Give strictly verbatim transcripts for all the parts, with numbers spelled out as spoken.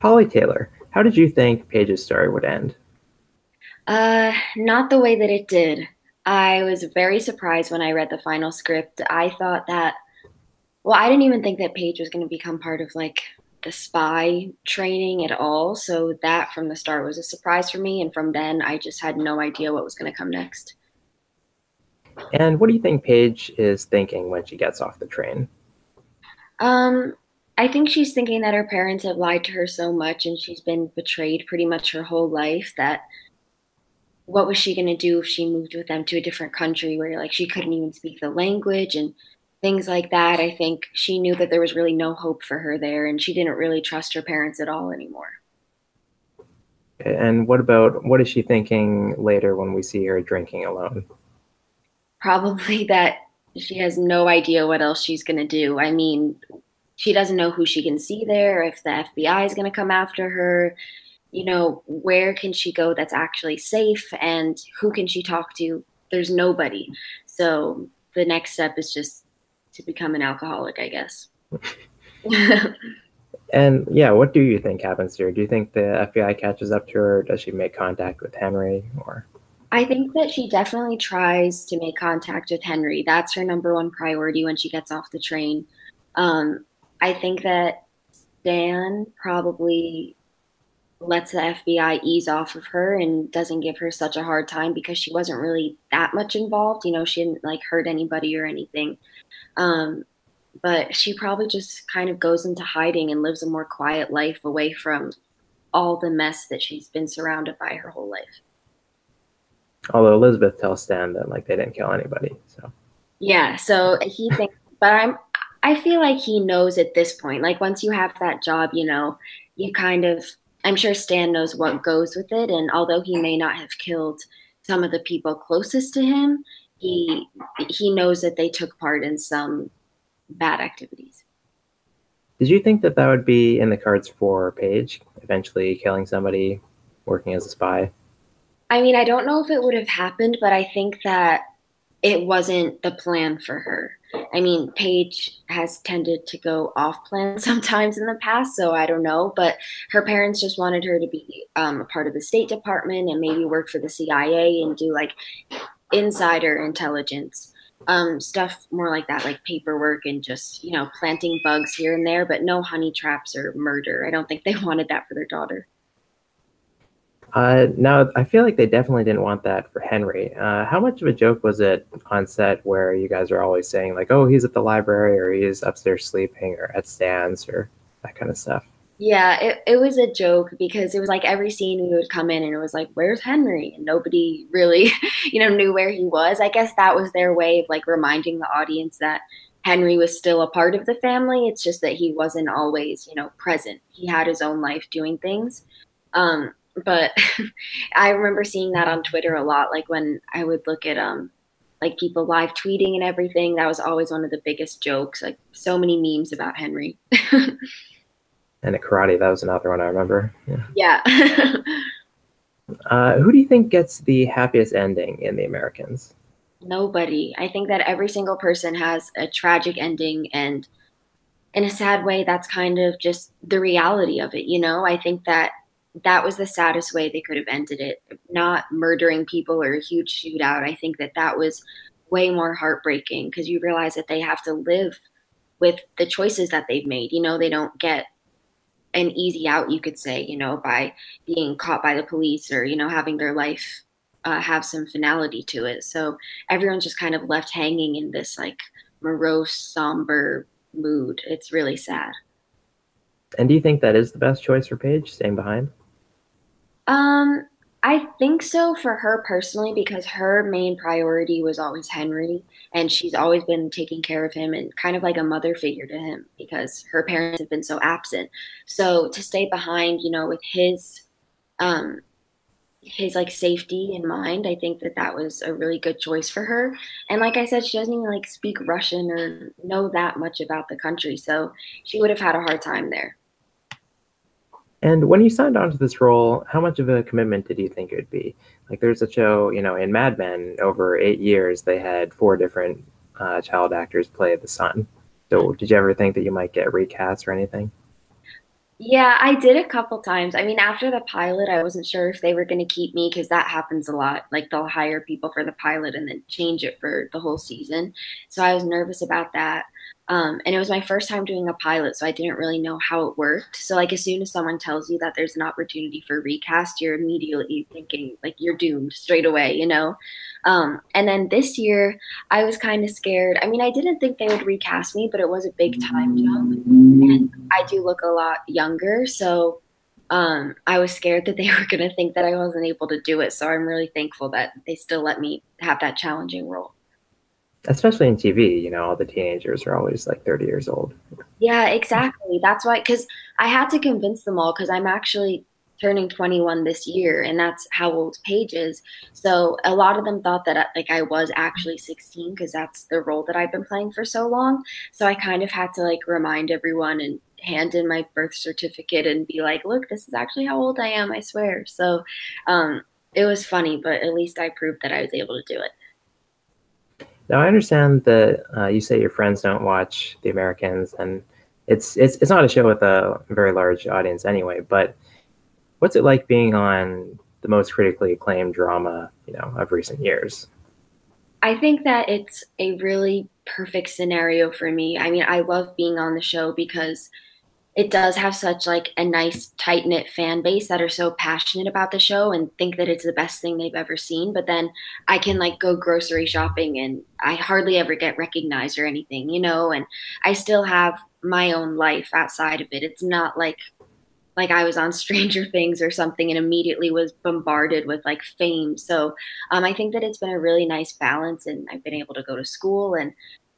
Holly Taylor, how did you think Paige's story would end? Uh, not the way that it did. I was very surprised when I read the final script. I thought that, well, I didn't even think that Paige was going to become part of like the spy training at all. So that from the start was a surprise for me. And from then, I just had no idea what was going to come next. And what do you think Paige is thinking when she gets off the train? Um, I think she's thinking that her parents have lied to her so much and she's been betrayed pretty much her whole life that what was she going to do if she moved with them to a different country where like she couldn't even speak the language and things like that. I think she knew that there was really no hope for her there and she didn't really trust her parents at all anymore. And what about, what is she thinking later when we see her drinking alone? Probably that she has no idea what else she's going to do. I mean, she doesn't know who she can see there, if the F B I is going to come after her, you know, where can she go that's actually safe and who can she talk to? There's nobody. So the next step is just to become an alcoholic, I guess. And yeah, what do you think happens to her? Do you think the F B I catches up to her? Does she make contact with Henry or... I think that she definitely tries to make contact with Henry. That's her number one priority when she gets off the train. Um, I think that Stan probably lets the F B I ease off of her and doesn't give her such a hard time because she wasn't really that much involved. You know, she didn't like hurt anybody or anything. Um, but she probably just kind of goes into hiding and lives a more quiet life away from all the mess that she's been surrounded by her whole life. Although Elizabeth tells Stan that like they didn't kill anybody, so yeah. So he thinks, but I'm. I feel like he knows at this point. Like once you have that job, you know, you kind of. I'm sure Stan knows what goes with it, and although he may not have killed some of the people closest to him, he he knows that they took part in some bad activities. Did you think that that would be in the cards for Paige, eventually killing somebody, working as a spy? I mean, I don't know if it would have happened, but I think that it wasn't the plan for her. I mean, Paige has tended to go off plan sometimes in the past, so I don't know. But her parents just wanted her to be um, a part of the State Department and maybe work for the C I A and do like insider intelligence, um, stuff more like that, like paperwork and just, you know, planting bugs here and there, but no honey traps or murder. I don't think they wanted that for their daughter. Uh, now, I feel like they definitely didn't want that for Henry. Uh, how much of a joke was it on set where you guys are always saying, like, oh, he's at the library or he's upstairs sleeping or at Stan's or that kind of stuff? Yeah, it, it was a joke because it was like every scene we would come in and it was like, where's Henry? And nobody really, you know, knew where he was. I guess that was their way of like reminding the audience that Henry was still a part of the family. It's just that he wasn't always, you know, present. He had his own life doing things. Um, But I remember seeing that on Twitter a lot, like when I would look at um, like people live tweeting and everything. That was always one of the biggest jokes, like so many memes about Henry. And the karate, that was another one I remember. Yeah. Yeah. uh, who do you think gets the happiest ending in The Americans? Nobody. I think that every single person has a tragic ending, and in a sad way, that's kind of just the reality of it. You know, I think that that was the saddest way they could have ended it, not murdering people or a huge shootout. I think that that was way more heartbreaking because you realize that they have to live with the choices that they've made. You know, they don't get an easy out, you could say, you know, by being caught by the police or, you know, having their life uh, have some finality to it. So everyone's just kind of left hanging in this like morose, somber mood. It's really sad. And do you think that is the best choice for Paige, staying behind? Um, I think so for her personally, because her main priority was always Henry, and she's always been taking care of him and kind of like a mother figure to him because her parents have been so absent. So to stay behind, you know, with his, um, his like safety in mind, I think that that was a really good choice for her. And like I said, she doesn't even like speak Russian or know that much about the country, so she would have had a hard time there. And when you signed on to this role, how much of a commitment did you think it would be? Like there's a show, you know, in Mad Men over eight years, they had four different uh, child actors play the son. So did you ever think that you might get recast or anything? Yeah, I did a couple times. I mean, after the pilot, I wasn't sure if they were going to keep me because that happens a lot. Like, they'll hire people for the pilot and then change it for the whole season. So I was nervous about that. Um, and it was my first time doing a pilot, so I didn't really know how it worked. So, like, as soon as someone tells you that there's an opportunity for recast, you're immediately thinking, like, you're doomed straight away, you know? Um, and then this year, I was kind of scared. I mean, I didn't think they would recast me, but it was a big time jump. And I do look a lot younger, so um, I was scared that they were going to think that I wasn't able to do it. So I'm really thankful that they still let me have that challenging role. Especially in T V, you know, all the teenagers are always like thirty years old. Yeah, exactly. That's why, because I had to convince them all, because I'm actually turning twenty-one this year, and that's how old Paige is. So a lot of them thought that, like, I was actually sixteen, because that's the role that I've been playing for so long. So I kind of had to, like, remind everyone and hand in my birth certificate and be like, look, this is actually how old I am, I swear. So um, it was funny, but at least I proved that I was able to do it. Now, I understand that uh, you say your friends don't watch The Americans, and it's, it's it's not a show with a very large audience anyway, but what's it like being on the most critically acclaimed drama, you know, of recent years? I think that it's a really perfect scenario for me. I mean, I love being on the show because it does have such, like, a nice tight-knit fan base that are so passionate about the show and think that it's the best thing they've ever seen. But then I can, like, go grocery shopping and I hardly ever get recognized or anything, you know, and I still have my own life outside of it. It's not like like I was on Stranger Things or something and immediately was bombarded with, like, fame. So um, I think that it's been a really nice balance, and I've been able to go to school and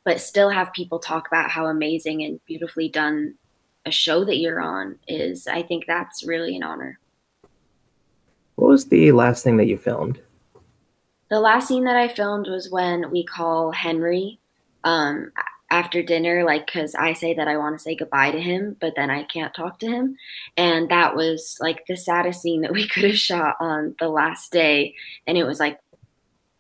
but still have people talk about how amazing and beautifully done a show that you're on is. I think that's really an honor. What was the last thing that you filmed? The last scene that I filmed was when we call Henry um, after dinner, like, because I say that I want to say goodbye to him, but then I can't talk to him. And that was, like, the saddest scene that we could have shot on the last day. And it was, like,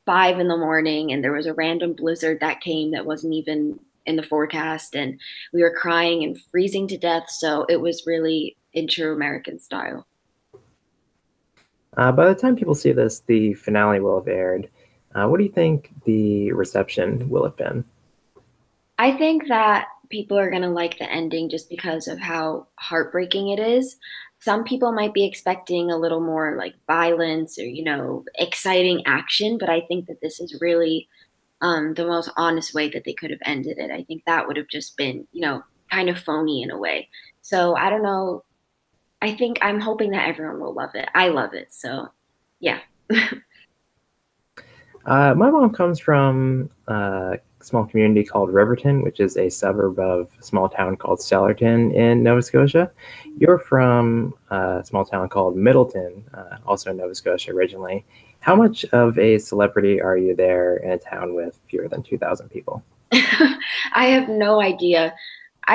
five in the morning, and there was a random blizzard that came that wasn't even in the forecast, and we were crying and freezing to death. So it was really in true American style. Uh, by the time people see this, the finale will have aired. Uh, what do you think the reception will have been? I think that people are going to like the ending just because of how heartbreaking it is. Some people might be expecting a little more, like, violence or, you know, exciting action, but I think that this is really Um, the most honest way that they could have ended it. I think that would have just been, you know, kind of phony in a way. So I don't know. I think I'm hoping that everyone will love it. I love it. So, yeah. uh, my mom comes from a small community called Riverton, which is a suburb of a small town called Stellarton in Nova Scotia. You're from a small town called Middleton, uh, also in Nova Scotia originally. How much of a celebrity are you there in a town with fewer than two thousand people? I have no idea.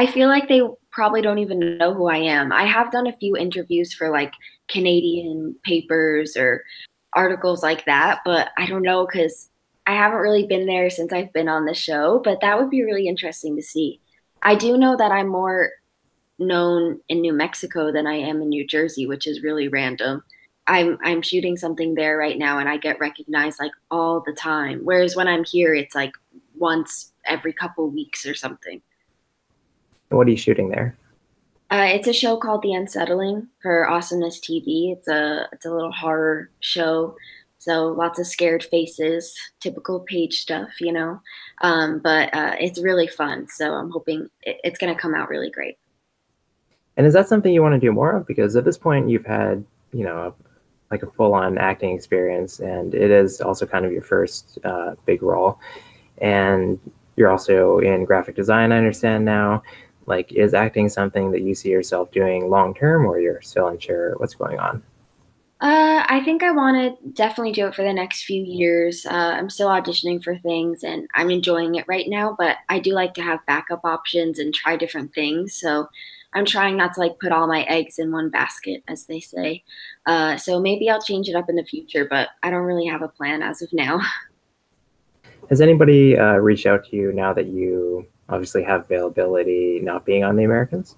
I feel like they probably don't even know who I am. I have done a few interviews for, like, Canadian papers or articles like that, but I don't know, because I haven't really been there since I've been on the show, but that would be really interesting to see. I do know that I'm more known in New Mexico than I am in New Jersey, which is really random. I'm, I'm shooting something there right now, and I get recognized, like, all the time. Whereas when I'm here, it's like once every couple weeks or something. What are you shooting there? Uh, it's a show called The Unsettling for Awesomeness T V. It's a, it's a little horror show. So lots of scared faces, typical Paige stuff, you know, um, but uh, it's really fun. So I'm hoping it, it's going to come out really great. And is that something you want to do more of? Because at this point you've had, you know, like a full-on acting experience, and it is also kind of your first uh, big role, and you're also in graphic design, I understand now. Like, is acting something that you see yourself doing long-term, or you're still unsure what's going on? Uh, I think I want to definitely do it for the next few years. Uh, I'm still auditioning for things, and I'm enjoying it right now, but I do like to have backup options and try different things, so I'm trying not to, like, put all my eggs in one basket, as they say. Uh, so maybe I'll change it up in the future, but I don't really have a plan as of now. Has anybody uh, reached out to you now that you obviously have availability not being on The Americans?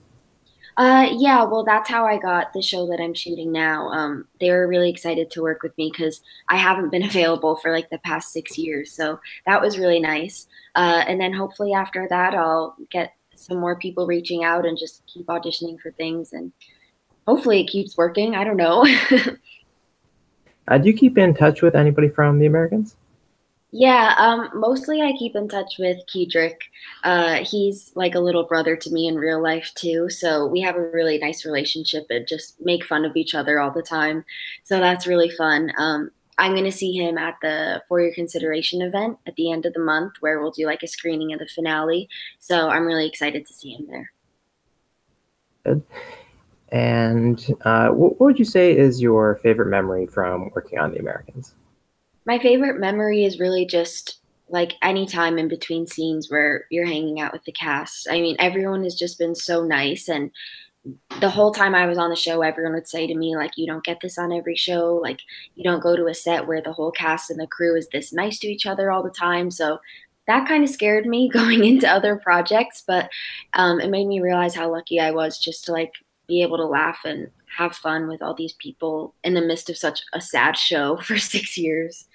Uh, yeah, well, that's how I got the show that I'm shooting now. Um, they were really excited to work with me because I haven't been available for like the past six years. So that was really nice. Uh, and then hopefully after that, I'll get some more people reaching out and just keep auditioning for things. And hopefully it keeps working. I don't know. uh, do you keep in touch with anybody from The Americans? Yeah, um, mostly I keep in touch with Keidrick. Uh, he's like a little brother to me in real life too, so we have a really nice relationship and just make fun of each other all the time. So that's really fun. Um, I'm going to see him at the For Your Consideration event at the end of the month where we'll do like a screening of the finale. So I'm really excited to see him there. Good. And uh, what would you say is your favorite memory from working on The Americans? My favorite memory is really just like any time in between scenes where you're hanging out with the cast. I mean, everyone has just been so nice. And the whole time I was on the show, everyone would say to me, like, you don't get this on every show. Like, you don't go to a set where the whole cast and the crew is this nice to each other all the time. So that kind of scared me going into other projects. But um, it made me realize how lucky I was just to, like, be able to laugh and have fun with all these people in the midst of such a sad show for six years.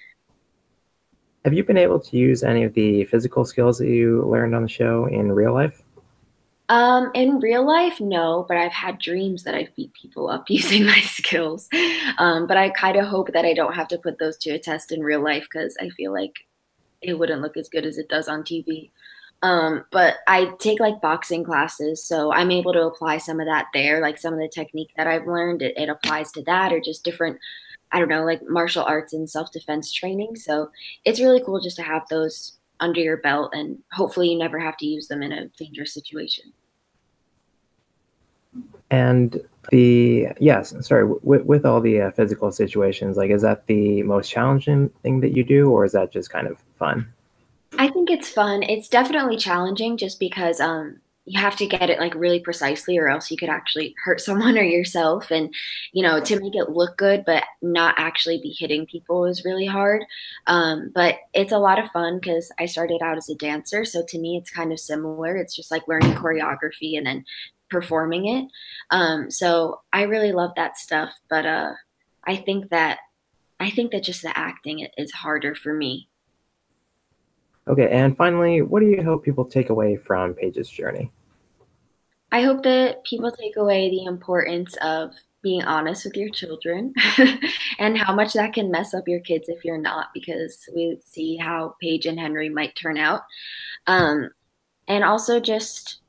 Have you been able to use any of the physical skills that you learned on the show in real life? Um, in real life, no, but I've had dreams that I've beat people up using my skills. Um, but I kind of hope that I don't have to put those to a test in real life because I feel like it wouldn't look as good as it does on T V. Um, but I take like boxing classes, so I'm able to apply some of that there. Like some of the technique that I've learned, it, it applies to that, or just different, I don't know, like martial arts and self-defense training. So it's really cool just to have those under your belt, and hopefully you never have to use them in a dangerous situation. And the, yes, sorry, with, with all the uh, physical situations, like, is that the most challenging thing that you do, or is that just kind of fun? I think it's fun. It's definitely challenging just because, um, you have to get it like really precisely, or else you could actually hurt someone or yourself. And, you know, to make it look good but not actually be hitting people is really hard. Um, but it's a lot of fun because I started out as a dancer. So to me, it's kind of similar. It's just like learning choreography and then performing it. Um, so I really love that stuff. But uh, I think that I think that just the acting is harder for me. Okay, and finally, what do you hope people take away from Paige's journey? I hope that people take away the importance of being honest with your children and how much that can mess up your kids if you're not, because we see how Paige and Henry might turn out. Um, and also just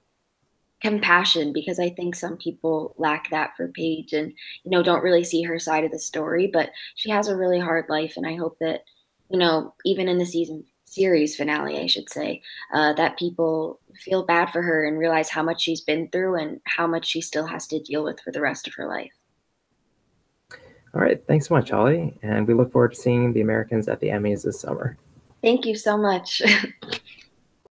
compassion, because I think some people lack that for Paige and, you know, don't really see her side of the story, but she has a really hard life, and I hope that, you know, even in the season series finale, I should say, uh, that people feel bad for her and realize how much she's been through and how much she still has to deal with for the rest of her life. All right. Thanks so much, Holly. And we look forward to seeing The Americans at the Emmys this summer. Thank you so much.